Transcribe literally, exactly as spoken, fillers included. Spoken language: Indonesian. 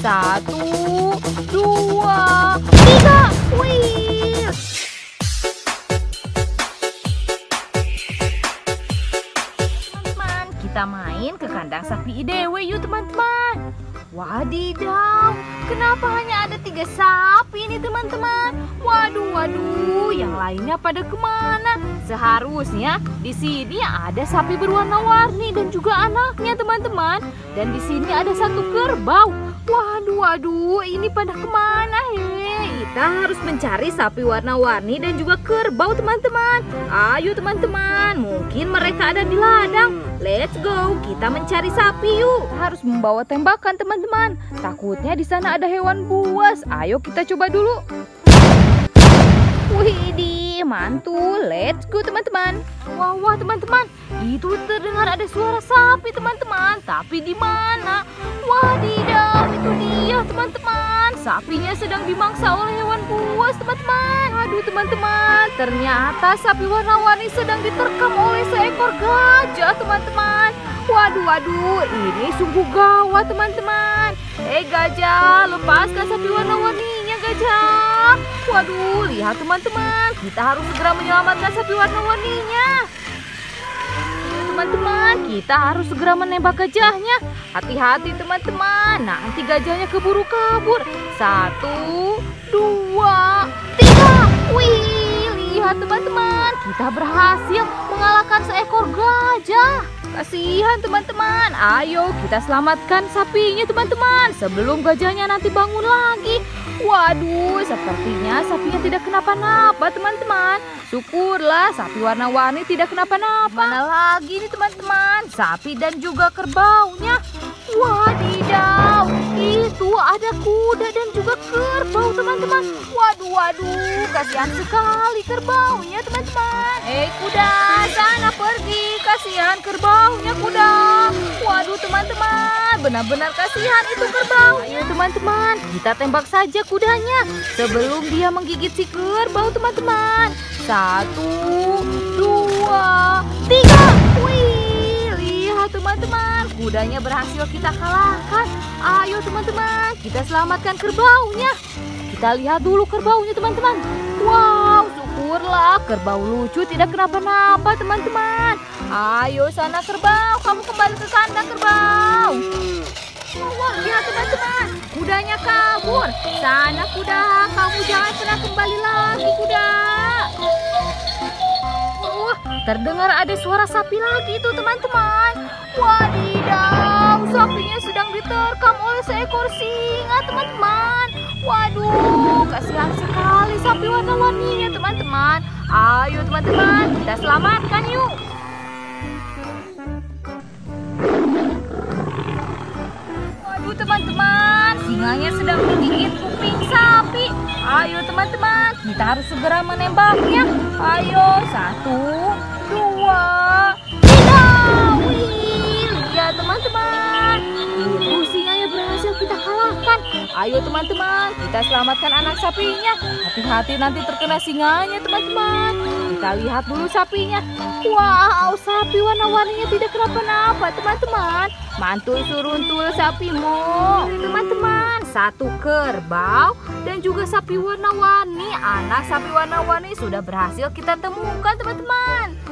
Satu, dua, tiga. Wih. Teman-teman, kita main ke kandang sapi I D W yuk teman-teman. Wadidaw, kenapa hanya ada tiga sapi nih teman-teman? Waduh, waduh, yang lainnya pada kemana? Seharusnya di sini ada sapi berwarna-warni dan juga anaknya teman-teman. Dan di sini ada satu kerbau. Waduh, waduh, ini pada kemana he? Kita harus mencari sapi warna-warni dan juga kerbau teman-teman. Ayo teman-teman, mungkin mereka ada di ladang. Let's go, kita mencari sapi yuk. Harus membawa tembakan teman-teman. Takutnya di sana ada hewan buas. Ayo kita coba dulu. Widih, mantul. Let's go teman-teman. Wah, wah teman-teman, itu terdengar ada suara sapi teman-teman. Tapi di mana? Wadidaw, itu dia teman-teman. Sapinya sedang dimangsa oleh hewan buas teman-teman. Aduh teman-teman, ternyata sapi warna-warni sedang diterkam oleh seekor gajah teman-teman. Waduh, waduh, ini sungguh gawat teman-teman. Eh gajah, lepaskan sapi warna-warninya gajah. Waduh, lihat teman-teman, kita harus segera menyelamatkan sapi warna-warninya. Teman-teman, kita harus segera menembak gajahnya. Hati-hati teman-teman, nanti gajahnya keburu kabur. Satu, dua, tiga. Wih, lihat teman-teman, kita berhasil mengalahkan seekor gajah. Kasihan teman-teman, ayo kita selamatkan sapinya teman-teman sebelum gajahnya nanti bangun lagi. Waduh, sepertinya sapinya tidak kenapa-napa teman-teman. Syukurlah sapi warna-warni tidak kenapa-napa. Mana lagi nih teman-teman, sapi dan juga kerbaunya. Wadidaw, itu ada kuda dan juga kerbau teman-teman. Waduh, waduh, kasihan sekali kerbaunya teman-teman. Eh kuda, sana pergi, kasihan kerbaunya kuda. Waduh teman-teman, benar-benar kasihan itu kerbau. Ayo teman-teman, kita tembak saja kudanya sebelum dia menggigit si kerbau teman-teman. Satu, dua, tiga. Wih, lihat teman-teman, kudanya berhasil kita kalahkan. Ayo teman-teman, kita selamatkan kerbaunya. Kita lihat dulu kerbaunya teman-teman. Wow, syukurlah kerbau lucu tidak kenapa-napa teman-teman. Ayo sana kerbau, kamu kembali ke kandang kerbau. Wah, lihat teman-teman, kudanya kabur. Sana kuda, kamu jangan pernah kembali lagi kuda. Wah, terdengar ada suara sapi lagi itu teman-teman. Wadidaw, sapinya sedang diterkam oleh seekor singa teman-teman. Waduh, kasihan sekali sapi warna-warninya teman-teman. Ayo teman-teman, kita selamatkan yuk. Waduh teman-teman, singanya sedang menggigit kuping sapi. Ayo teman-teman, kita harus segera menembaknya. Ayo, satu, dua, tiga. Wih, lihat teman-teman, itu singanya berhasil kita kalahkan. Ayo teman-teman, kita selamatkan anak sapinya. Hati-hati nanti terkena singanya teman-teman. Kita lihat dulu sapinya. Wow, sapi warna-warninya tidak kenapa-napa teman-teman. Mantul suruntul sapimu. Teman-teman, satu kerbau dan juga sapi warna-warni. Anak sapi warna-warni sudah berhasil kita temukan teman-teman.